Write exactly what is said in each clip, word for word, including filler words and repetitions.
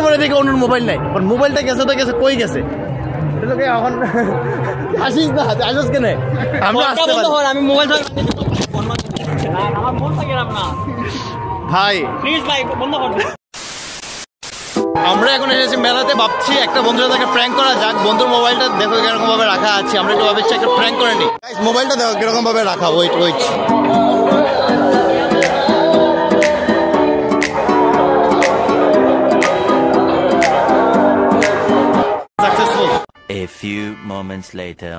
তোমার এদিকে অন্য মোবাইল নাই, কারণ মোবাইলটা গেছে তো গেছে, কই গেছে এখন আসিস না, আসিস কেন? আমি মোবাইল ভাই প্লিজ ভাই বন্ধ কর। আমরা এখন এসেছি মেলাতে, ভাবছি একটা বন্ধুরা তাকে প্র্যাঙ্ক করা যাক। বন্ধুর মোবাইলটা দেখো কিরকম ভাবে রাখা আছে, আমরা একটু ভাবছি একটা প্র্যাঙ্ক করে নিই। গাইস মোবাইলটা দেখো কিরকম ভাবে রাখা, wait wait successful. A few moments later.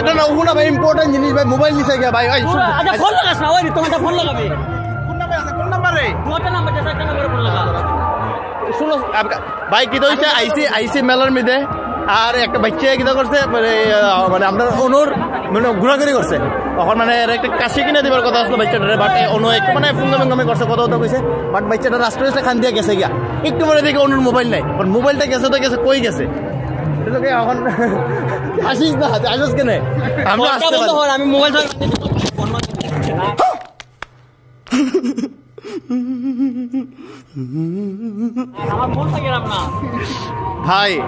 এটা না ওনা ভাই ইম্পর্টেন্ট জিনিস ভাই, মোবাইল নিচে গিয়া ভাই। আচ্ছা ফোন লাগাস না, ওই তোমারটা ফোন লাগাবে। কোন নাম্বার আছে? কোন নাম্বারে? দুটো নাম্বার আছে, একটা নাম্বারে ফোন লাগা। শুনো ভাই কি হয়েছে, আইসি আইসি মেলার মধ্যে আর একটা বাচ্চা কি করছে, মানে মানে আমরা অনুর মানে ঘোরাঘুরি করছে, তখন মানে একটা কাশি কিনে দেবার কথা আসলো বাচ্চাটারে, বাট অনু একটু মানে ফুঙ্গামে করছে, কথা কথা কইছে, বাট বাচ্চাটা রাষ্ট্রটা খান দিয়ে গেছে গিয়া। একটু পরে দেখে অনুর মোবাইল নাই, কারণ মোবাইলটা গেছে তো গেছে, কই গেছে এখন আসিস না, আসিস কেন? আমি মোবাইল ভাই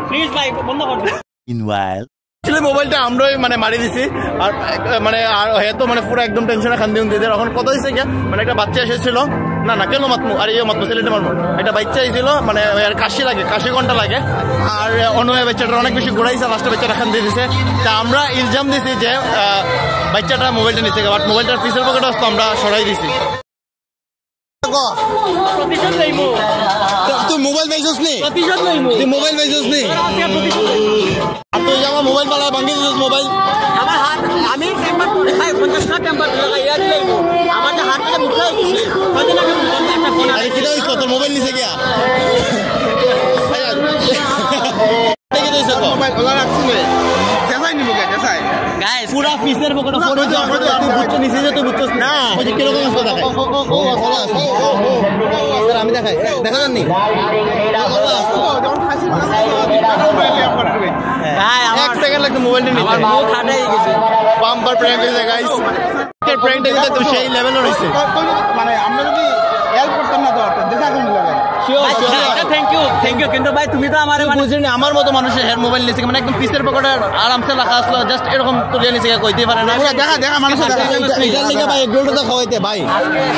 প্লিজ ভাই বন্ধ কর। ইনওয়াইল আসলে মোবাইলটা আমরাই মানে মারি দিছি, আর মানে আর হয়তো মানে পুরো একদম টেনশনে খান দিউন দিয়ে। এখন কথা হইছে কি, মানে একটা বাচ্চা এসেছিল, না না কেন মাতমু, আরে এই মাতমু ছেলেটা মারমু, একটা বাচ্চা এসেছিল মানে আর কাশি লাগে, কাশি ঘন্টা লাগে, আর অন্যভাবে বাচ্চাটা অনেক বেশি ঘোরাইছে, লাস্টে বাচ্চাটা খান দিয়ে দিছে। তা আমরা ইলজাম দিছি যে বাচ্চাটা মোবাইলটা নিচে গেছে, বাট মোবাইলটার পিছের পকেটে আসতো, আমরা সরাই দিছি। তুই মোবাইল বেজোস নি, তুই মোবাইল বেজোস নি, তুই আমার মোবাইল পালা ভাঙিয়ে দিছিস। মোবাইল আমার হাত, আমি টেম্পার ভাই পঞ্চাশ টাকা টেম্পার লাগাইয়া দিলাম, আমার হাতটা মুখে হইছে। কতদিন আগে একটা ফোন আরে কি হইছে, তোর মোবাইল নিচে গিয়া কি হইছে? কো মোবাইল ওলা রাখছিস নে, দেখাই নি মুখে দেখাই। গাইস পুরা ফিসের পকেটে ফোন হইছে, তুই বুঝছ নিচে যে তুই বুঝছস না, ওই যে কিরকম আছে দেখাই। ও ও ও স্যার আমি দেখাই, দেখা জাননি ভাই, আমার এক সেকেন্ড লাগতো মোবাইলটা নিতে, আমার মুখ ফাটাই গেছে। বাম্পার প্র্যাঙ্ক হইছে গাইস, এই প্র্যাঙ্কটা কিন্তু তো সেই লেভেলের হইছে, মানে আমরা যদি হেল্প করতাম না তো আপনাদের দেখা কম লাগে। Thank you thank you. কিন্তু ভাই তুমি তো আমার মানে বুঝিনি, আমার মতো মানুষের হেয়ার মোবাইল নিচে মানে একদম পিসের পকেটে আরামসে রাখা আসলো, জাস্ট এরকম তুলিয়ে নিচে কইতে পারে না। দেখা দেখা মানুষের দেখা ইদার লাগা ভাই, এক ঘন্টা তো খাওয়াইতে ভাই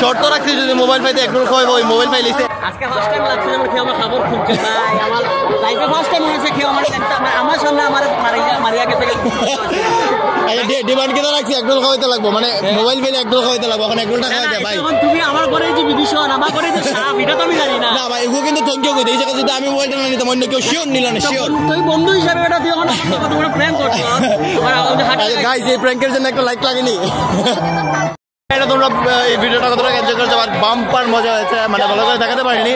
শর্ত রাখছি, যদি মোবাইল পাইতে এক ঘন্টা খাওয়াইবো। ওই মোবাইল পাই লিছে আজকে ফার্স্ট টাইম লাগছে আমার খেয়ে, আমার খবর খুঁজছে ভাই, আমার লাইফে ফার্স্ট টাইম হয়েছে খেয়ে, আমার একটা আমার সামনে আমার মারিয়া মারিয়া গেছে। আরে ডিমান্ড কেন রাখছি, এক ঘন্টা খাওয়াইতে লাগবো, মানে মোবাইল পাইলে এক ঘন্টা খাওয়াইতে লাগবো। এখন এক ঘন্টা খাওয়াইতে ভাই, তুমি আমার ঘরে যে বিভীষণ, আমার ঘরে যে সাপ, এটা তো আমি জানি না না ভাই, এগো কিন্তু তোকে কই দেই জায়গা, যদি আমি মোবাইলটা না নিতাম অন্য কেউ শিওর নিল না, শিওর তুই বন্ধু হিসাবে এটা তুই এখন তোমরা প্র্যাঙ্ক করছো। আর আরে গাইস এই প্র্যাঙ্কের জন্য একটা লাইক লাগেনি, এটা তোমরা এই ভিডিওটা কতটা এনজয় করছো, আর বাম্পার মজা হয়েছে, মানে ভালো করে দেখাতে পারিনি,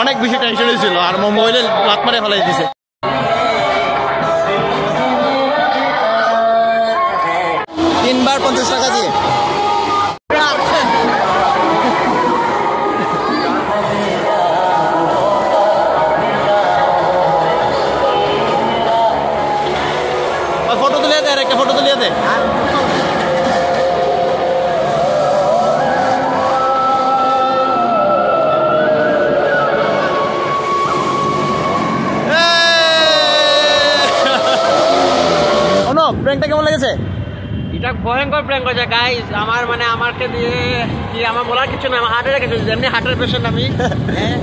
অনেক বেশি টেনশন হয়েছিল, আর মোবাইলে লাত মারে ফেলাই দিয়েছে। তিনবার পঞ্চাশ টাকা দিয়ে ফটো তুলে দে, একটা ফটো তুলে দে। প্র্যাঙ্কটা কেমন লেগেছে? এটা ভয়ঙ্কর প্র্যাঙ্ক হয়েছে গাইস, আমার মানে আমাকে দিয়ে কি আমার বলার কিছু না, আমার হার্টের কিছু, যেমনি হার্টের পেশেন্ট আমি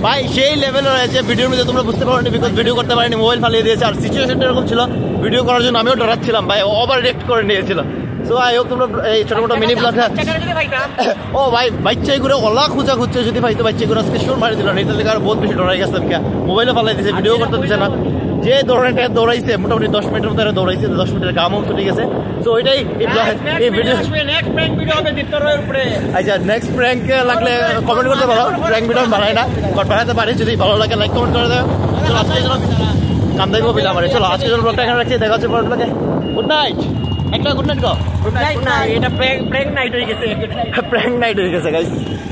ভাই, সেই লেভেল হয়েছে। ভিডিওর মধ্যে তোমরা বুঝতে পারোনি, বিকজ ভিডিও করতে পারিনি, মোবাইল ফালিয়ে দিয়েছে, আর সিচুয়েশনটা এরকম ছিল, ভিডিও করার জন্য আমিও ডরাচ্ছিলাম ভাই, ওভার রিয়েক্ট করে নিয়েছিলাম। সো আই হোপ তোমরা এই ছোটো মোটো মিনি ব্লগটা ও ভাই বাচ্চাই করে ওলা খুঁজা খুঁজছে, যদি ভাই তো বাচ্চাই করে আজকে শোর মারি দিল না, এটা লেগে আর বহুত বেশি ডরাই গেছিলাম, কে মোবাইলে ফালাই দিয়েছে, ভিডিও করতে দিচ্ছে না। যে দৌড়ানটা দৌড়াইছে মোটামুটি দশ মিনিটের মতো দৌড়াইছে, দশ মিনিটের গামও ছুটে গেছে। তো ওইটাই এই ভিডিও। আচ্ছা নেক্সট প্র্যাঙ্ক লাগলে কমেন্ট করতে পারো, প্র্যাঙ্ক ভিডিও বানায় না বাট বানাতে পারি, যদি ভালো লাগে লাইক কমেন্ট করে দেবো। চলো আজকে জন্য কাম দেখবো বিলা আমার, চলো আজকে জন্য ব্লগটা এখানে রাখছি, দেখা হচ্ছে পরের ব্লগে। গুড নাইট, একটা গুড নাইট গো। গুড নাইট না, এটা প্র্যাঙ্ক প্র্যাঙ্ক নাইট হয়ে গেছে, প্র্যাঙ্ক নাইট হয়ে গেছে গাইস।